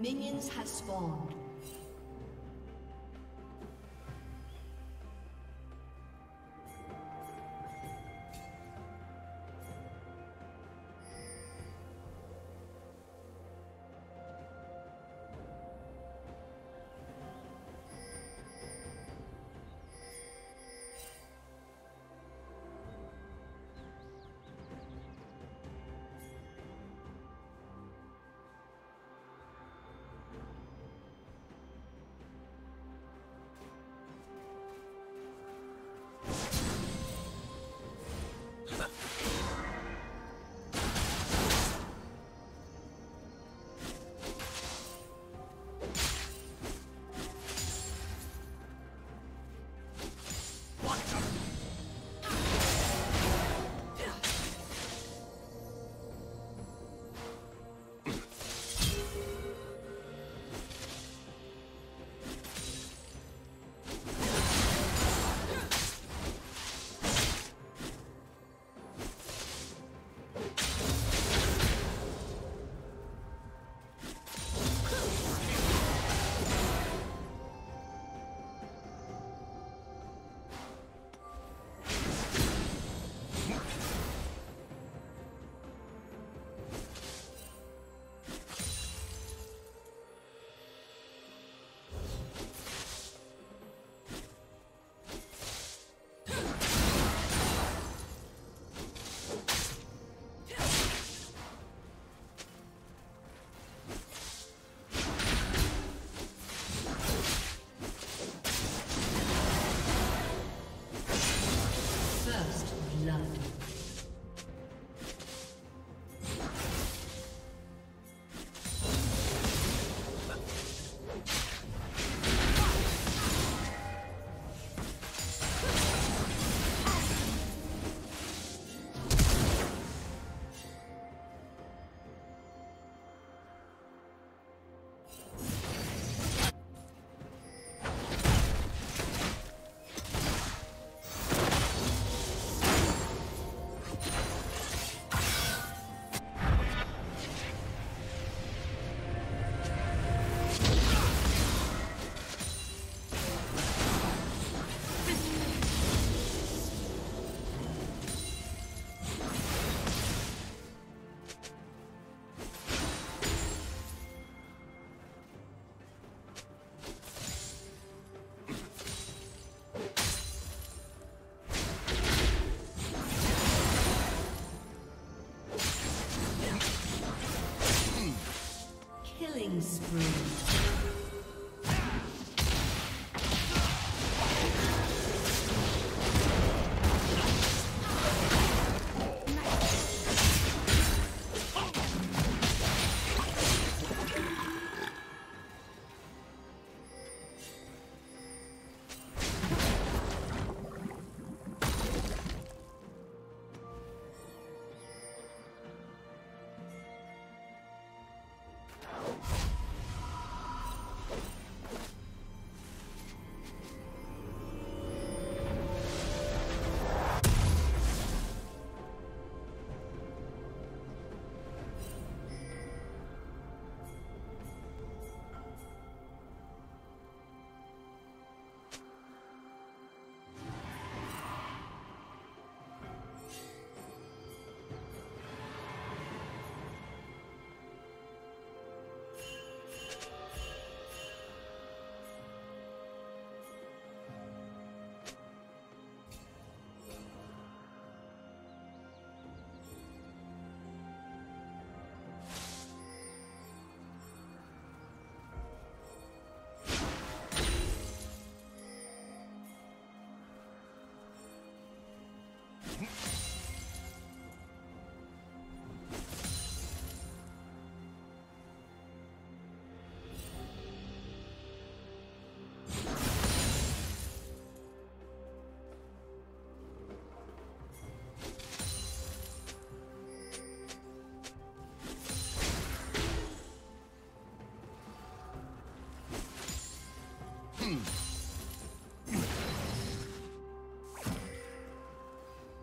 Minions have spawned.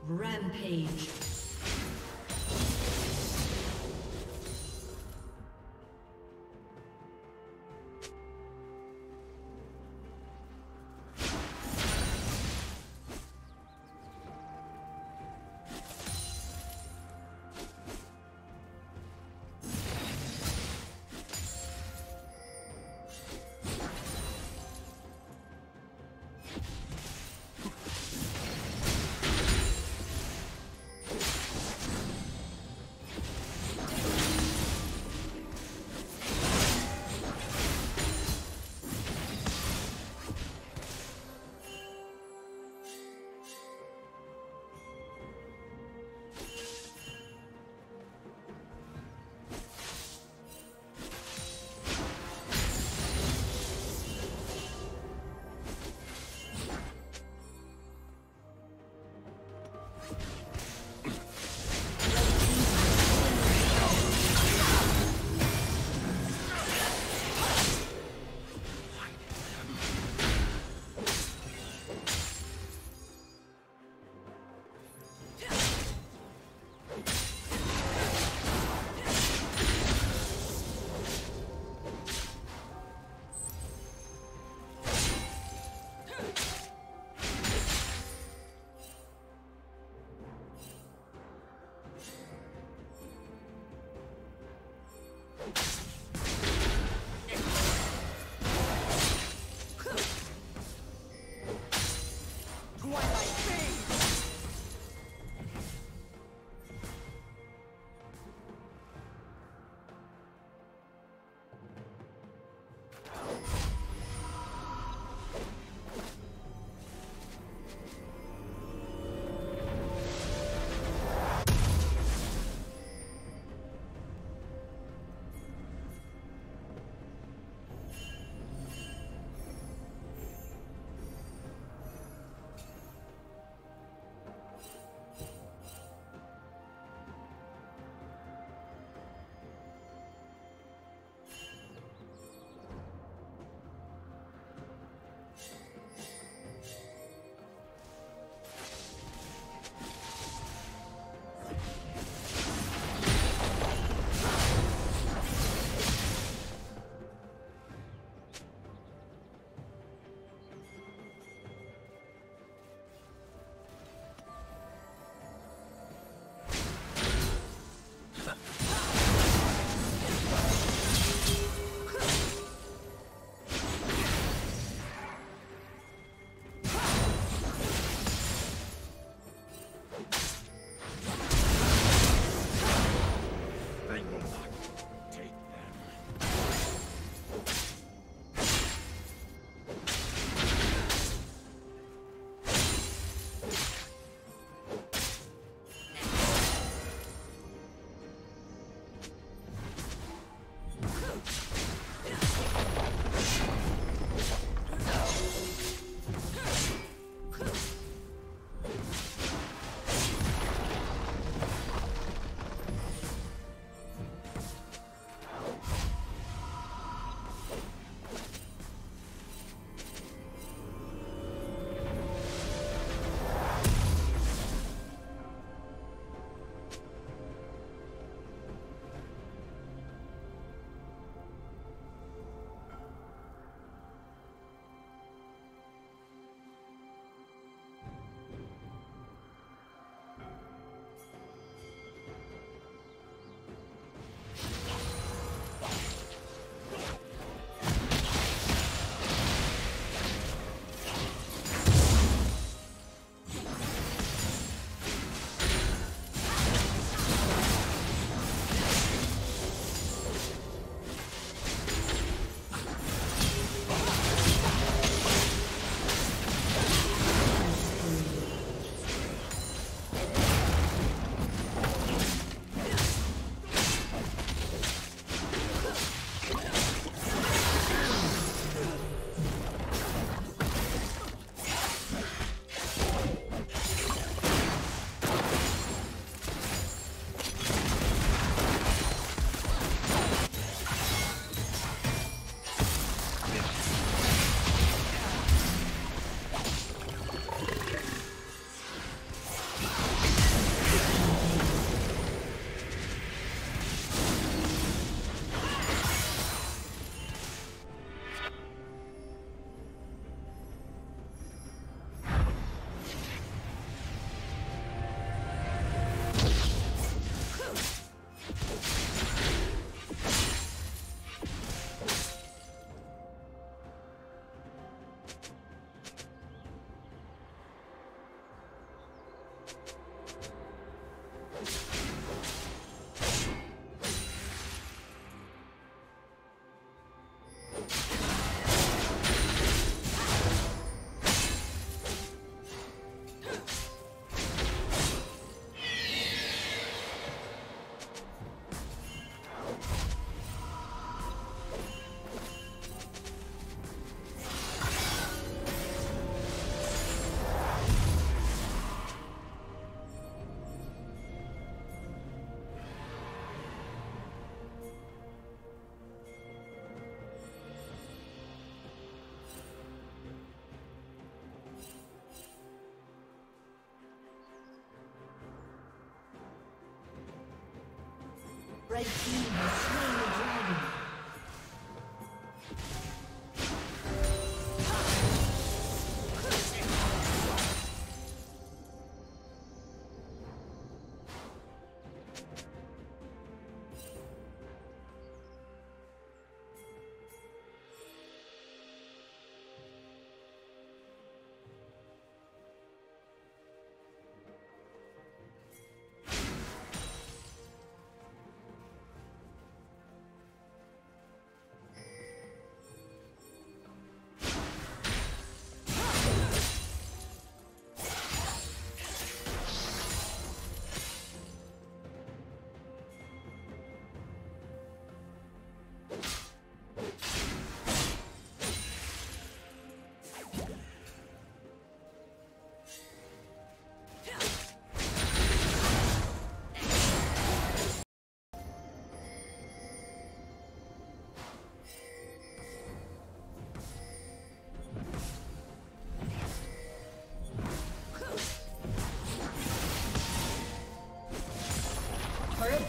Rampage. Red team has slain the dragon.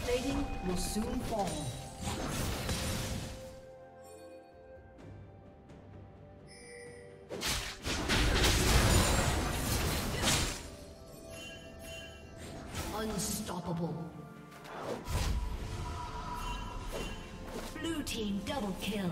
Plating will soon fall. Unstoppable. Blue team double kill.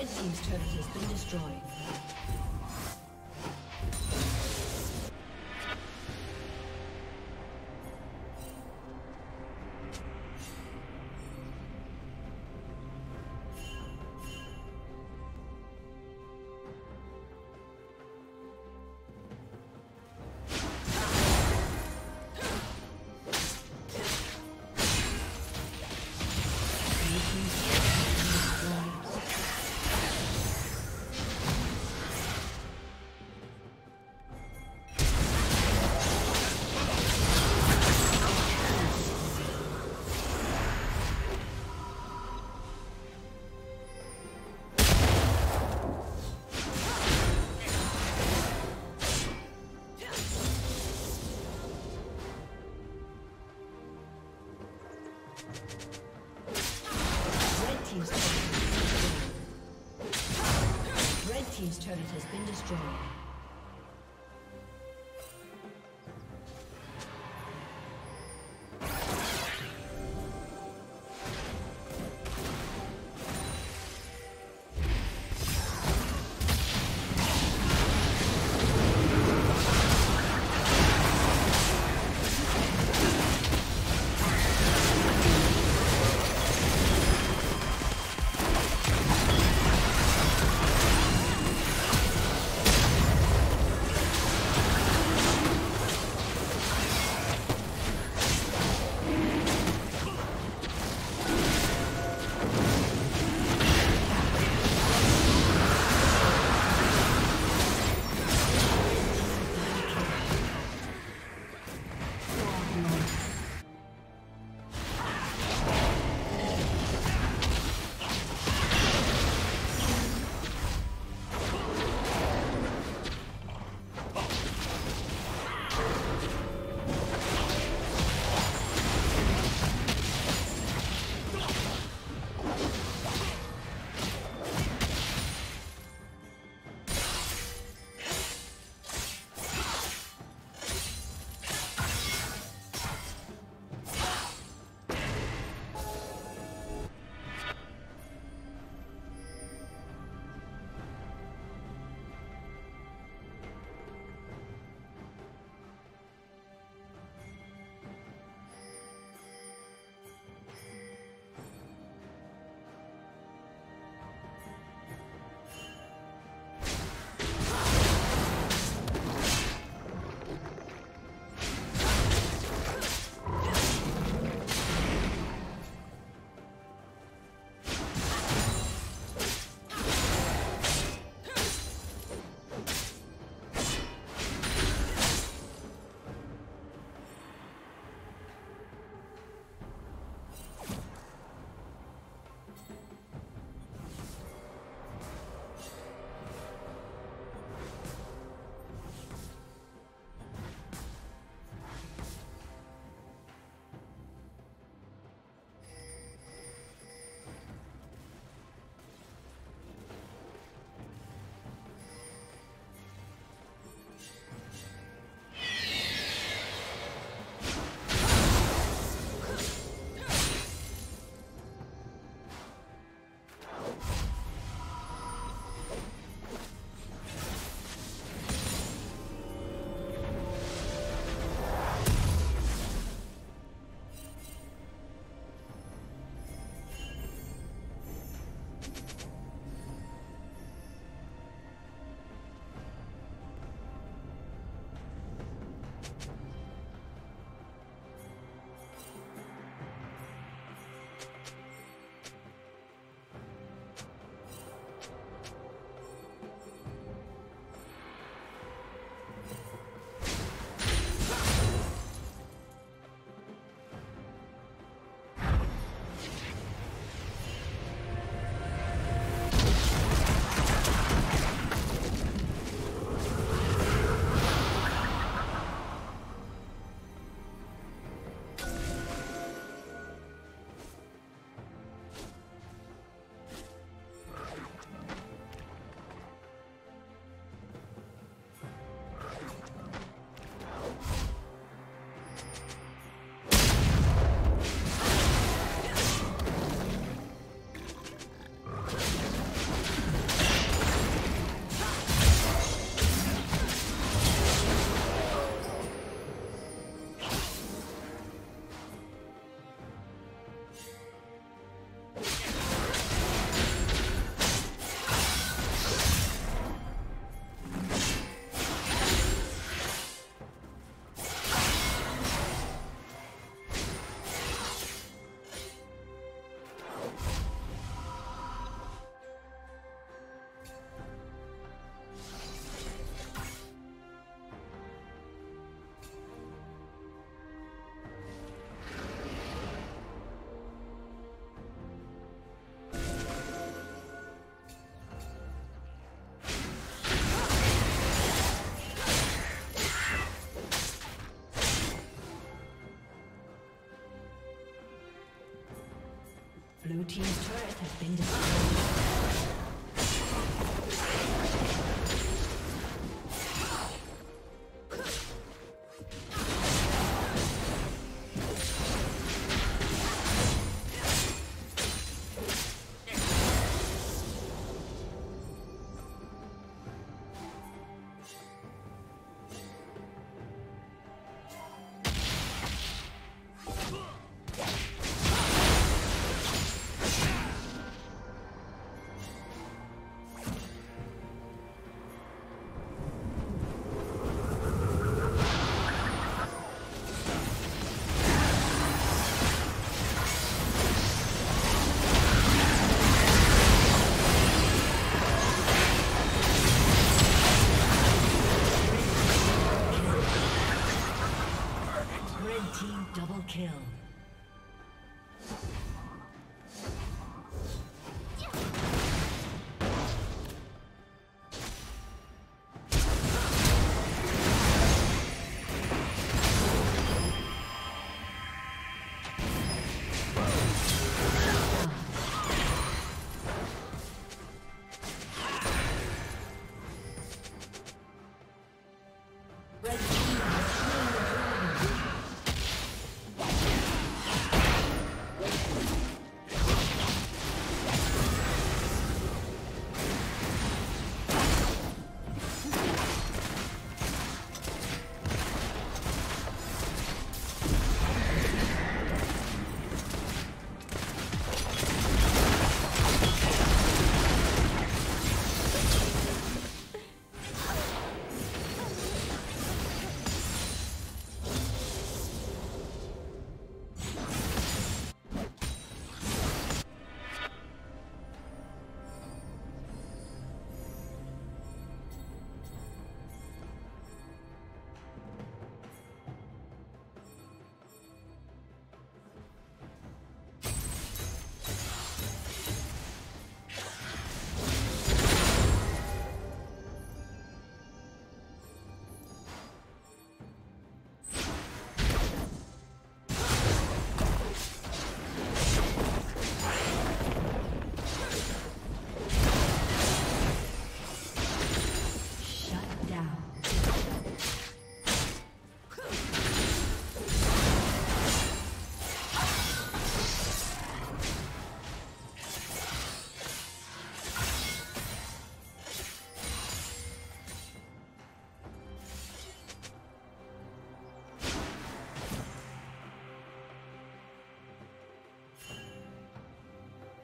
Team's turret has been destroyed. Red team's turret has been destroyed. Blue team's turret has been destroyed.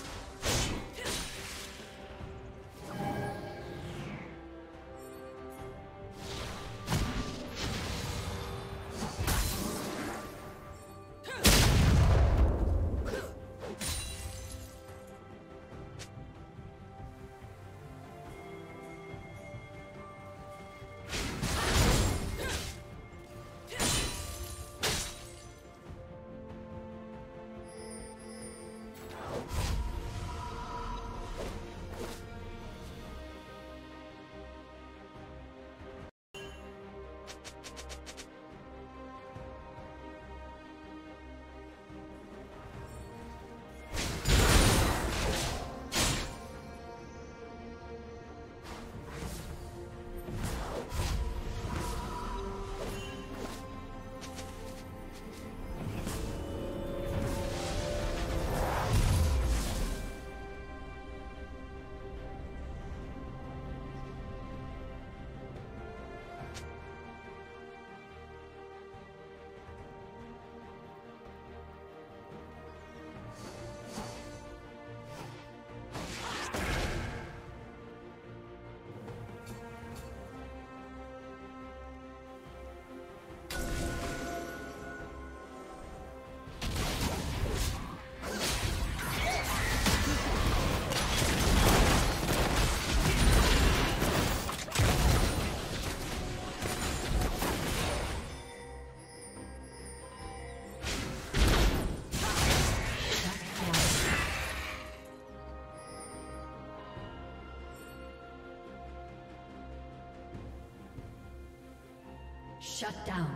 Shut down.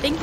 Thank